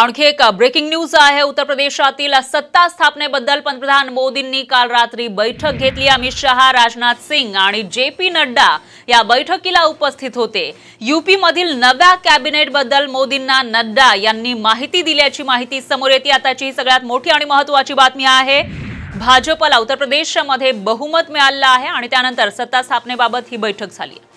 आणखी एक breaking news आहे. उत्तर प्रदेशातील सत्ता स्थापनेबद्दल पंतप्रधान मोदींनी काल रात्री बैठक घेतली. अमित शाह, राजनाथ सिंह आणि जेपी नड्डा या बैठकीला उपस्थित होते. यूपी मधील नव्या कॅबिनेटबद्दल मोदींना नड्डा यांनी माहिती दिल्याची माहिती समोर येते. आताची ही सगळ्यात मोठी आणि महत्त्वाची बातमी आहे. भाजपला उत्तर प्रदेशमध्ये बहुमत मिळालं आहे आणि त्यानंतर सत्ता स्थापनेबाबत ही बैठक झाली.